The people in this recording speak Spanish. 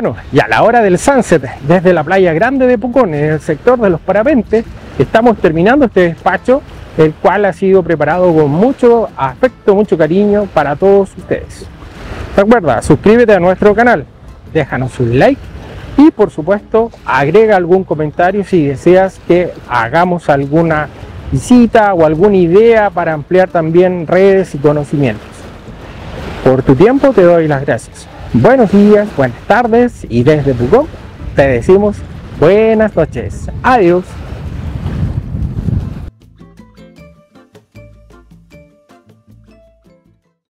Bueno, y a la hora del sunset, desde la playa grande de Pucón, en el sector de los parapentes, estamos terminando este despacho, el cual ha sido preparado con mucho afecto, mucho cariño para todos ustedes. Recuerda, suscríbete a nuestro canal, déjanos un like y por supuesto agrega algún comentario si deseas que hagamos alguna visita o alguna idea para ampliar también redes y conocimientos. Por tu tiempo te doy las gracias. Buenos días, buenas tardes y desde Pucón te decimos buenas noches. Adiós.